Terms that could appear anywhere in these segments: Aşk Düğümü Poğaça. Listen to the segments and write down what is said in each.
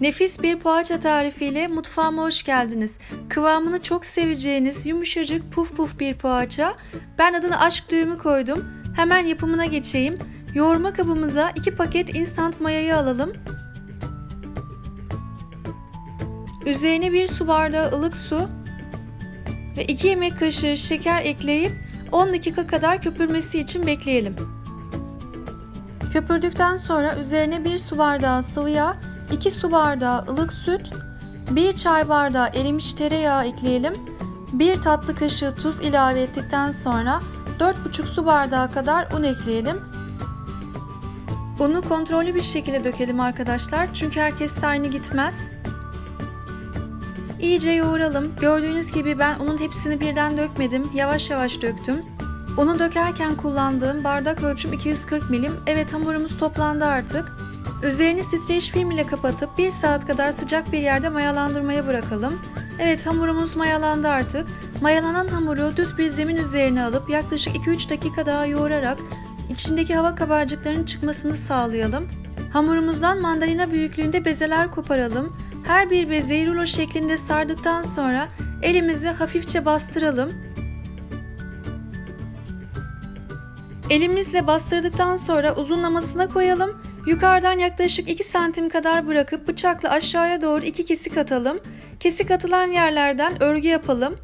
Nefis bir poğaça tarifiyle mutfağıma hoş geldiniz. Kıvamını çok seveceğiniz yumuşacık puf puf bir poğaça. Ben adını aşk düğümü koydum. Hemen yapımına geçeyim. Yoğurma kabımıza 2 paket instant mayayı alalım. Üzerine 1 su bardağı ılık su ve 2 yemek kaşığı şeker ekleyip 10 dakika kadar köpürmesi için bekleyelim. Köpürdükten sonra üzerine 1 su bardağı sıvı yağ, 2 su bardağı ılık süt, 1 çay bardağı erimiş tereyağı ekleyelim. 1 tatlı kaşığı tuz ilave ettikten sonra 4,5 su bardağı kadar un ekleyelim. Unu kontrollü bir şekilde dökelim arkadaşlar, çünkü herkes aynı gitmez. İyice yoğuralım. Gördüğünüz gibi ben unun hepsini birden dökmedim. Yavaş yavaş döktüm. Unu dökerken kullandığım bardak ölçüm 240 milim. Evet, hamurumuz toplandı artık. Üzerini streç film ile kapatıp 1 saat kadar sıcak bir yerde mayalandırmaya bırakalım. Evet, hamurumuz mayalandı artık. Mayalanan hamuru düz bir zemin üzerine alıp yaklaşık 2-3 dakika daha yoğurarak içindeki hava kabarcıklarının çıkmasını sağlayalım. Hamurumuzdan mandalina büyüklüğünde bezeler koparalım. Her bir bezeyi rulo şeklinde sardıktan sonra elimizi hafifçe bastıralım. Elimizle bastırdıktan sonra uzunlamasına koyalım. Yukarıdan yaklaşık 2 santim kadar bırakıp bıçakla aşağıya doğru 2 kesik atalım. Kesik atılan yerlerden örgü yapalım.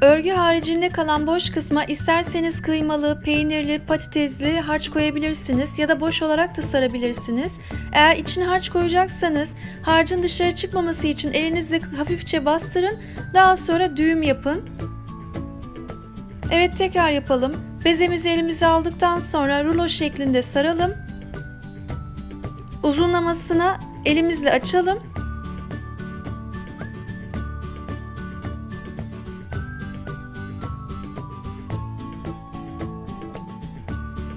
Örgü haricinde kalan boş kısma isterseniz kıymalı, peynirli, patatesli harç koyabilirsiniz ya da boş olarak da sarabilirsiniz. Eğer içine harç koyacaksanız harcın dışarı çıkmaması için elinizle hafifçe bastırın, daha sonra düğüm yapın. Evet, tekrar yapalım. Bezemizi elimize aldıktan sonra rulo şeklinde saralım. Uzunlamasına elimizle açalım.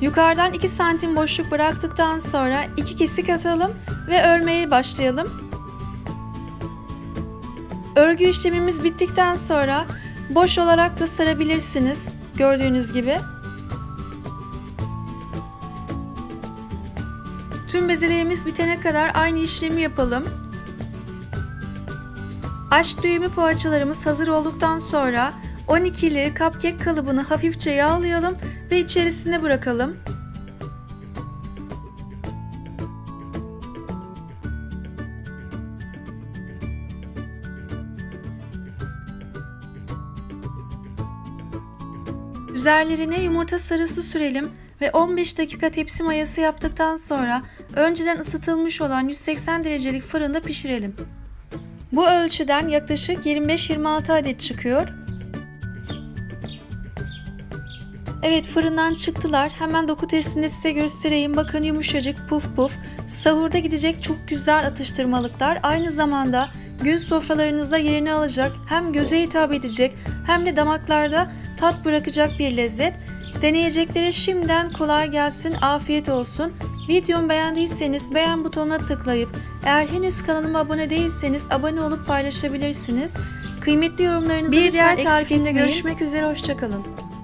Yukarıdan 2 santim boşluk bıraktıktan sonra 2 kesik atalım ve örmeye başlayalım. Örgü işlemimiz bittikten sonra boş olarak da sarabilirsiniz, gördüğünüz gibi. Tüm bezelerimiz bitene kadar aynı işlemi yapalım. Aşk düğümü poğaçalarımız hazır olduktan sonra 12'li cupcake kalıbını hafifçe yağlayalım ve içerisine bırakalım. Üzerlerine yumurta sarısı sürelim ve 15 dakika tepsi mayası yaptıktan sonra önceden ısıtılmış olan 180 derecelik fırında pişirelim. Bu ölçüden yaklaşık 25-26 adet çıkıyor. Evet, fırından çıktılar. Hemen doku testinde size göstereyim. Bakın, yumuşacık puf puf. Sahurda gidecek çok güzel atıştırmalıklar. Aynı zamanda gün sofralarınızda yerini alacak, hem göze hitap edecek hem de damaklarda tat bırakacak bir lezzet. Deneyeceklere şimdiden kolay gelsin, afiyet olsun. Videomu beğendiyseniz beğen butonuna tıklayıp eğer henüz kanalıma abone değilseniz abone olup paylaşabilirsiniz. Kıymetli yorumlarınızı bir diğer tarifinde görüşmek üzere, hoşça kalın.